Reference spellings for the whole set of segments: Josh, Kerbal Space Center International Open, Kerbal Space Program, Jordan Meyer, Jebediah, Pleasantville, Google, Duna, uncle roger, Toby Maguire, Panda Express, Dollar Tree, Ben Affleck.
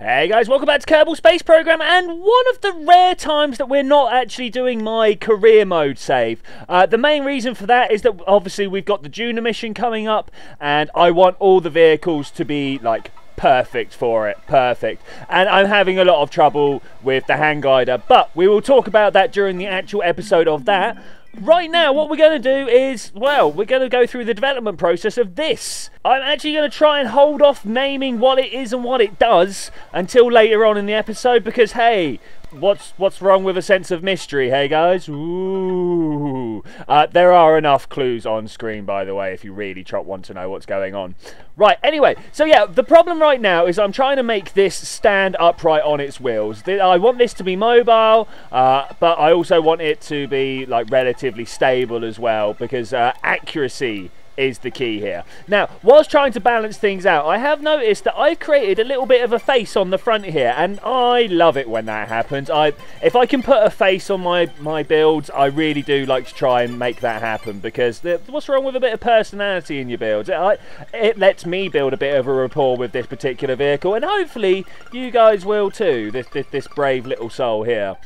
Hey guys, welcome back to Kerbal Space Program, and one of the rare times that we're not actually doing my career mode save. The main reason for that is that obviously we've got the Duna mission coming up, and I want all the vehicles to be like perfect for it, perfect. And I'm having a lot of trouble with the hand glider, but we will talk about that during the actual episode of that. Right now, what we're going to do is, well, we're going to go through the development process of this. I'm actually going to try and hold off naming what it is and what it does until later on in the episode, because, hey, what's wrong with a sense of mystery, hey guys? Ooh. There are enough clues on screen, by the way, if you really want to know what's going on. Right, anyway, so yeah, the problem right now is I'm trying to make this stand upright on its wheels. I want this to be mobile, but I also want it to be, like, relatively stable as well, because accuracy is the key here. Now, whilst trying to balance things out, I have noticed that I've created a little bit of a face on the front here, and I love it when that happens. If I can put a face on my builds, I really do like to try and make that happen, because what's wrong with a bit of personality in your builds? It lets me build a bit of a rapport with this particular vehicle, and hopefully you guys will too, this brave little soul here.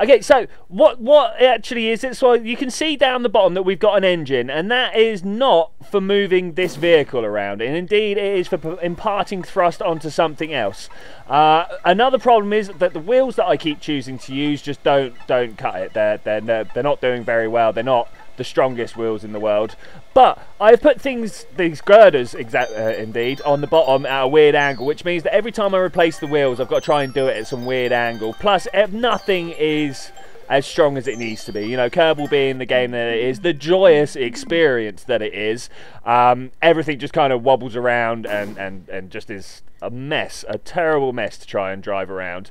Okay, so what it actually is, it's, well, you can see down the bottom that we've got an engine, and that is not for moving this vehicle around, and indeed it is for imparting thrust onto something else. Another problem is that the wheels that I keep choosing to use just don't cut it. They're not doing very well. They're not the strongest wheels in the world. But I've put these girders, indeed, on the bottom at a weird angle, which means that every time I replace the wheels, I've got to try and do it at some weird angle. Plus, if nothing is as strong as it needs to be, you know, Kerbal being the game that it is, the joyous experience that it is, everything just kind of wobbles around and just is a mess, a terrible mess to try and drive around.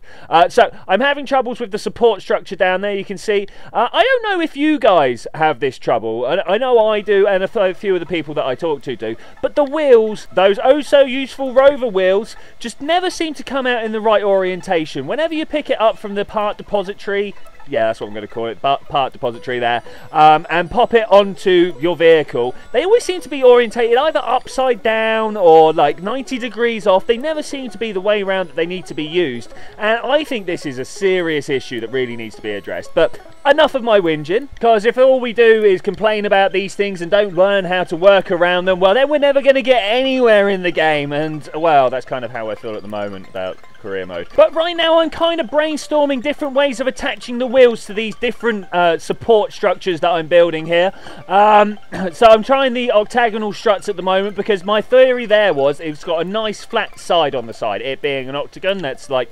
So I'm having troubles with the support structure down there, you can see. I don't know if you guys have this trouble, I know I do, and a few of the people that I talk to do, but the wheels, those oh so useful rover wheels, just never seem to come out in the right orientation. Whenever you pick it up from the part depository, yeah, that's what I'm going to call it, part depository there, and pop it onto your vehicle, they always seem to be orientated either upside down or like 90 degrees off. They never seem to be the way around that they need to be used, and I think this is a serious issue that really needs to be addressed. But enough of my whinging, because if all we do is complain about these things and don't learn how to work around them, well, then we're never going to get anywhere in the game, and, well, that's kind of how I feel at the moment about career mode. But right now I'm kind of brainstorming different ways of attaching the wheels to these different support structures that I'm building here. So I'm trying the octagonal struts at the moment, because my theory there was it's got a nice flat side on the side. It being an octagon, that's like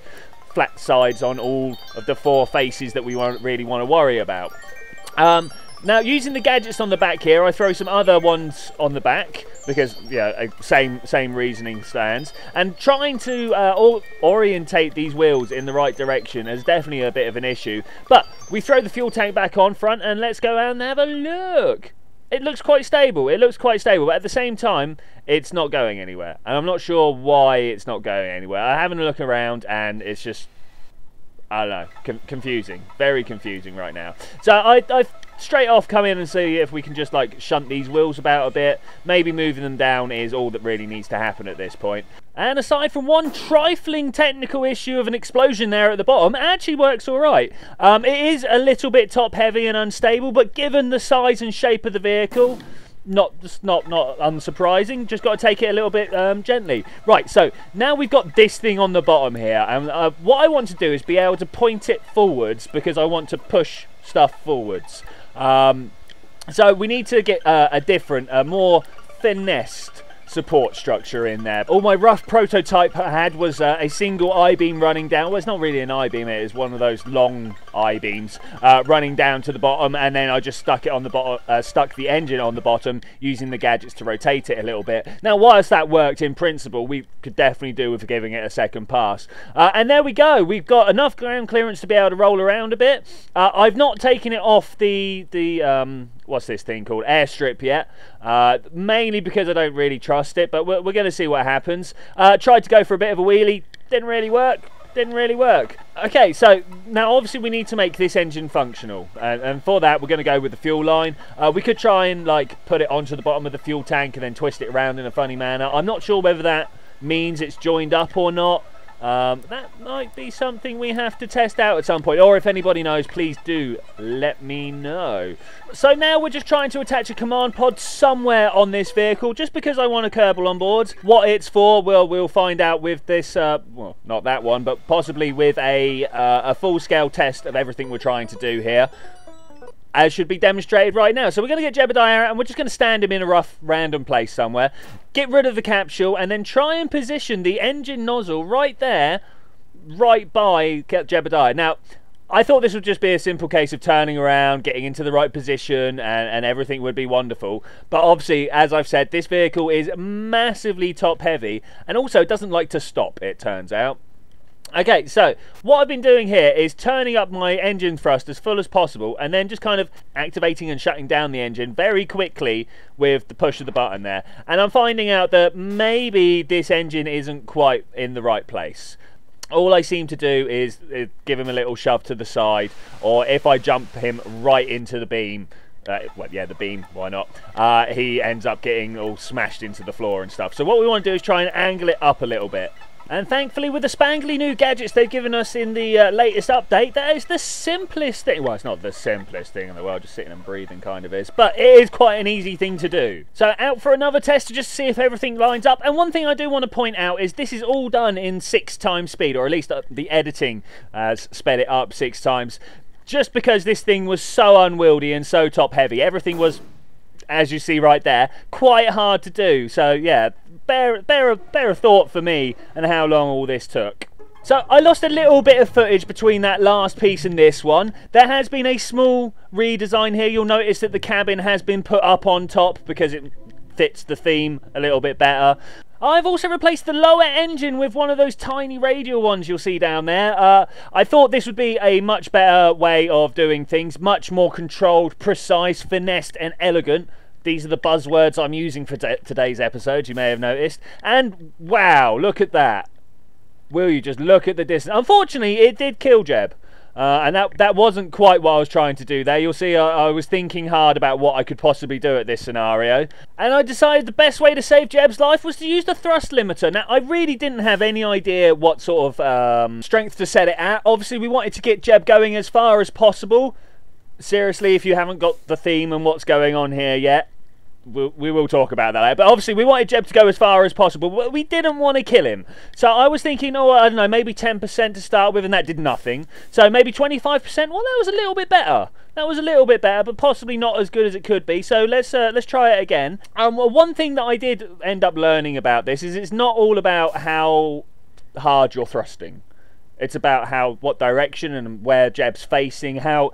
flat sides on all of the four faces that we won't really want to worry about. Now, using the gadgets on the back here, I throw some other ones on the back, because, yeah, same reasoning stands. And trying to orientate these wheels in the right direction is definitely a bit of an issue. But we throw the fuel tank back on front, and let's go and have a look. It looks quite stable. It looks quite stable, but at the same time, it's not going anywhere. And I'm not sure why it's not going anywhere. I haven't looked around, and it's just, I don't know, confusing. Very confusing right now. So I straight off come in and see if we can just, like, shunt these wheels about a bit. Maybe moving them down is all that really needs to happen at this point. And aside from one trifling technical issue of an explosion there at the bottom, it actually works all right. It is a little bit top-heavy and unstable, but given the size and shape of the vehicle, not unsurprising. Just got to take it a little bit gently. Right, so now we've got this thing on the bottom here, and what I want to do is be able to point it forwards, because I want to push stuff forwards. So we need to get a different, a more finessed support structure in there. All my rough prototype I had was a single I-beam running down. Well, it's not really an I-beam, it is one of those long I-beams running down to the bottom, and then I just stuck it on the bottom, stuck the engine on the bottom using the gadgets to rotate it a little bit. Now, whilst that worked in principle, we could definitely do with giving it a second pass. And there we go. We've got enough ground clearance to be able to roll around a bit. I've not taken it off the what's this thing called, airstrip yet, mainly because I don't really trust it, but we're going to see what happens. Tried to go for a bit of a wheelie, didn't really work. Okay, so now obviously we need to make this engine functional, and for that we're going to go with the fuel line. We could try and, like, put it onto the bottom of the fuel tank and then twist it around in a funny manner. I'm not sure whether that means it's joined up or not. That might be something we have to test out at some point, or if anybody knows, please do let me know. So now we're just trying to attach a command pod somewhere on this vehicle, just because I want a Kerbal on board. What it's for, well, we'll find out with this, well, not that one, but possibly with a full-scale test of everything we're trying to do here, as should be demonstrated right now. So we're going to get Jebediah out, and we're just going to stand him in a rough, random place somewhere, get rid of the capsule, and then try and position the engine nozzle right there, right by Jebediah. Now, I thought this would just be a simple case of turning around, getting into the right position, and everything would be wonderful. But obviously, as I've said, this vehicle is massively top-heavy, and also doesn't like to stop, it turns out. Okay, so what I've been doing here is turning up my engine thrust as full as possible and then just kind of activating and shutting down the engine very quickly with the push of the button there. And I'm finding out that maybe this engine isn't quite in the right place. All I seem to do is give him a little shove to the side, or if I jump him right into the beam, well, yeah, the beam, why not? He ends up getting all smashed into the floor and stuff. So what we want to do is try and angle it up a little bit. And thankfully, with the spangly new gadgets they've given us in the latest update, that is the simplest thing. Well, it's not the simplest thing in the world, just sitting and breathing kind of is, but it is quite an easy thing to do. So out for another test to just see if everything lines up. And one thing I do want to point out is this is all done in 6x speed, or at least the editing sped it up 6x, just because this thing was so unwieldy and so top heavy. Everything was, as you see right there, quite hard to do. So yeah, bear a thought for me and how long all this took. So I lost a little bit of footage between that last piece and this one. There has been a small redesign here. You'll notice that the cabin has been put up on top because it fits the theme a little bit better. I've also replaced the lower engine with one of those tiny radial ones you'll see down there. I thought this would be a much better way of doing things, much more controlled, precise, finessed and elegant. These are the buzzwords I'm using for today's episode, you may have noticed. And wow, look at that. Will you just look at the distance? Unfortunately, it did kill Jeb. And that wasn't quite what I was trying to do there. You'll see I was thinking hard about what I could possibly do at this scenario. And I decided the best way to save Jeb's life was to use the thrust limiter. Now, I really didn't have any idea what sort of strength to set it at. Obviously, we wanted to get Jeb going as far as possible. Seriously, if you haven't got the theme and what's going on here yet, we will talk about that later. But obviously, we wanted Jeb to go as far as possible, but we didn't want to kill him. So I was thinking, oh, I don't know, maybe 10% to start with, and that did nothing. So maybe 25%, well, that was a little bit better. That was a little bit better, but possibly not as good as it could be. So let's try it again. Well, one thing that I did end up learning about this is it's not all about how hard you're thrusting. It's about what direction and where Jeb's facing, how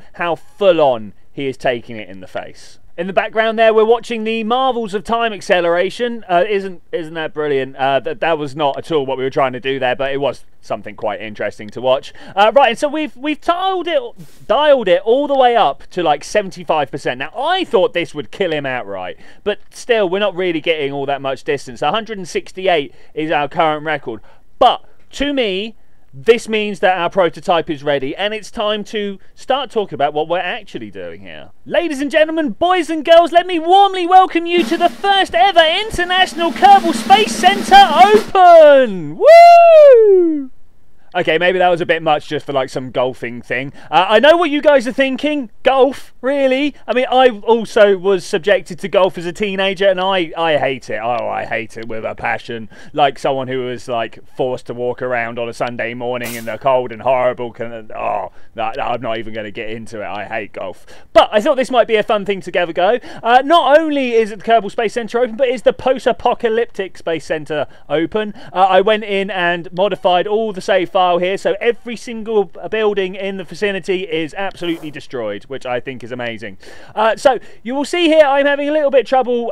full on he is taking it in the face. In the background there, we're watching the marvels of time acceleration. Isn't that brilliant? That was not at all what we were trying to do there, but it was something quite interesting to watch. Right, and so we've dialed it all the way up to like 75%. Now, I thought this would kill him outright, but still, we're not really getting all that much distance. 168 is our current record, but to me, this means that our prototype is ready, and it's time to start talking about what we're actually doing here. Ladies and gentlemen, boys and girls, let me warmly welcome you to the first ever International Kerbal Space Center Open! Woo! Okay, maybe that was a bit much just for like some golfing thing. I know what you guys are thinking. Golf, really? I mean, I also was subjected to golf as a teenager, and I hate it. Oh, I hate it with a passion. Like someone who was like forced to walk around on a Sunday morning in the cold and horrible. Oh, I'm not even going to get into it. I hate golf. But I thought this might be a fun thing to give a go. Not only is it the Kerbal Space Center Open, but it's the Post-Apocalyptic Space Center Open. I went in and modified all the save file here, so every single building in the vicinity is absolutely destroyed, which I think is amazing. So you will see here I'm having a little bit of trouble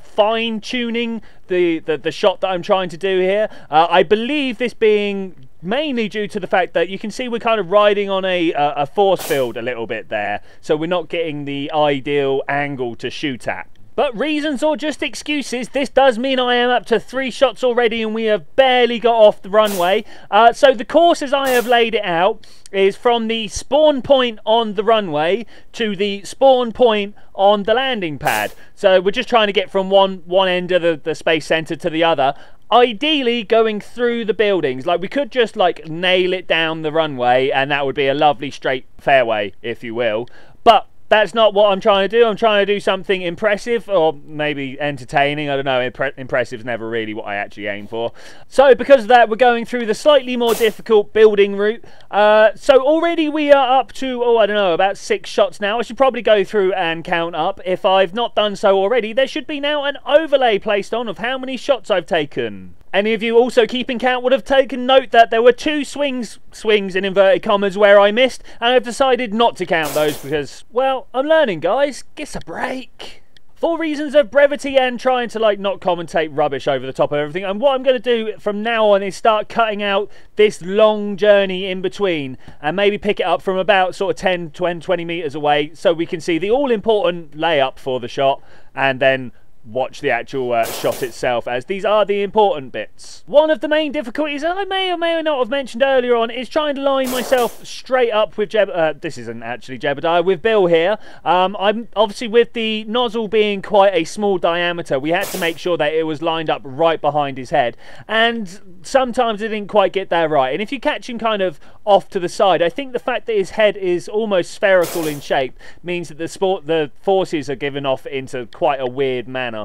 fine-tuning the shot that I'm trying to do here. I believe this being mainly due to the fact that you can see we're kind of riding on a force field a little bit there, so we're not getting the ideal angle to shoot at. But reasons or just excuses, this does mean I am up to 3 shots already and we have barely got off the runway. So the course as I have laid it out is from the spawn point on the runway to the spawn point on the landing pad. So we're just trying to get from one end of the space center to the other. Ideally going through the buildings. Like, we could just like nail it down the runway and that would be a lovely straight fairway, if you will, but that's not what I'm trying to do. I'm trying to do something impressive, or maybe entertaining. I don't know, impressive is never really what I actually aim for. So because of that, we're going through the slightly more difficult building route. So already we are up to, oh, I don't know, about 6 shots now. I should probably go through and count up. If I've not done so already, there should be now an overlay placed on of how many shots I've taken. Any of you also keeping count would have taken note that there were 2 swings in inverted commas, where I missed, and I've decided not to count those because, well, I'm learning, guys. Give us a break. For reasons of brevity and trying to, like, not commentate rubbish over the top of everything, and what I'm going to do from now on is start cutting out this long journey in between and maybe pick it up from about sort of 10, 20 metres away so we can see the all-important layup for the shot and then watch the actual shot itself, as these are the important bits. One of the main difficulties that I may or may not have mentioned earlier on is trying to line myself straight up with this isn't actually Jebediah, with Bill here. I'm obviously, with the nozzle being quite a small diameter, we had to make sure that it was lined up right behind his head, and sometimes it didn't quite get that right. And if you catch him kind of off to the side, I think the fact that his head is almost spherical in shape means that the forces are given off into quite a weird manner.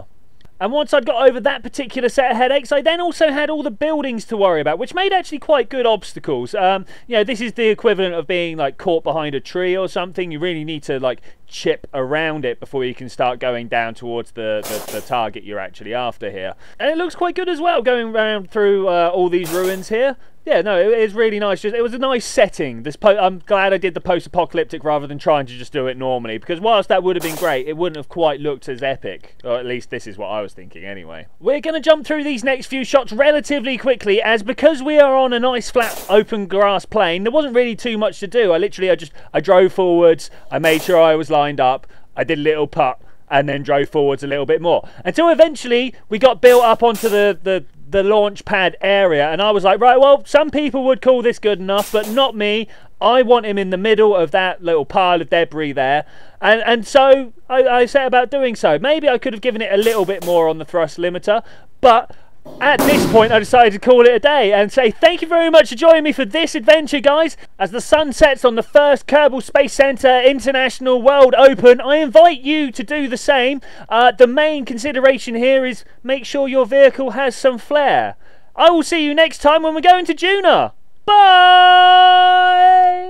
And once I'd got over that particular set of headaches, I then also had all the buildings to worry about, which made actually quite good obstacles. You know, this is the equivalent of being like caught behind a tree or something. You really need to like chip around it before you can start going down towards the target you're actually after here. And it looks quite good as well, going around through all these ruins here. Yeah, no, it is really nice. Just, it was a nice setting. I'm glad I did the post-apocalyptic rather than trying to just do it normally, because whilst that would have been great, it wouldn't have quite looked as epic. Or at least this is what I was thinking anyway. We're going to jump through these next few shots relatively quickly, as because we are on a nice flat open grass plain, there wasn't really too much to do. I drove forwards, I made sure I was lined up, I did a little putt, and then drove forwards a little bit more. Until eventually we got built up onto the launch pad area, and I was like, right, well, some people would call this good enough, but not me. I want him in the middle of that little pile of debris there, and so I set about doing so. Maybe I could have given it a little bit more on the thrust limiter, but at this point I decided to call it a day and say thank you very much for joining me for this adventure, guys. As the sun sets on the first Kerbal Space Center International World Open, I invite you to do the same. The main consideration here is make sure your vehicle has some flair. I will see you next time when we're going to Duna. Bye!